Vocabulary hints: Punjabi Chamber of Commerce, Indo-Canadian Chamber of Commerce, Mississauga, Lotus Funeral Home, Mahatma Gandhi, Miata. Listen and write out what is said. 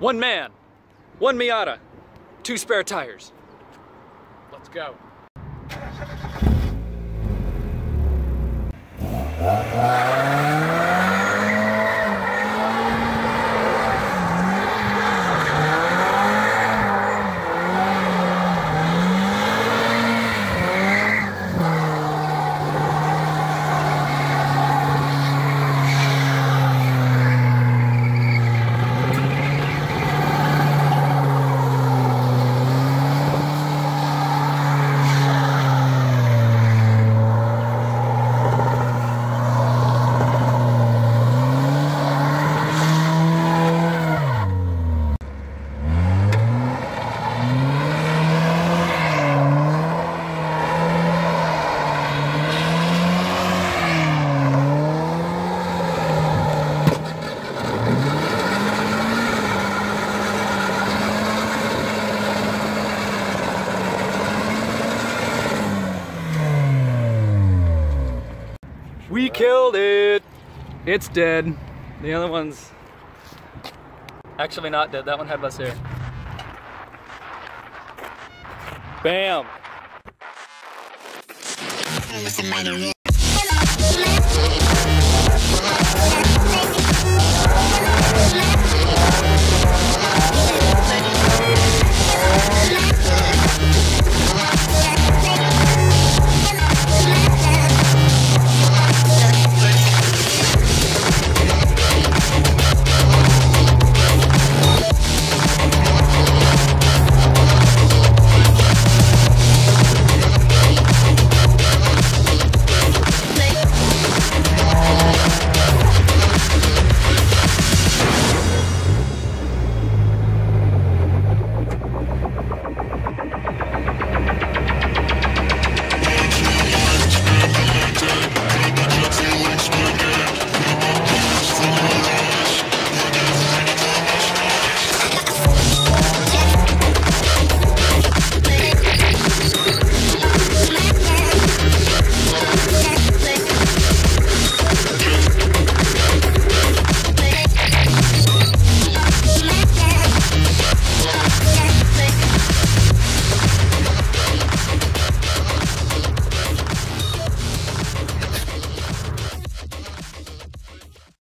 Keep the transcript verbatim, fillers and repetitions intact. One man, one Miata, two spare tires. Let's go. We killed it! It's dead. The other one's actually not dead. That one had less hair. Bam!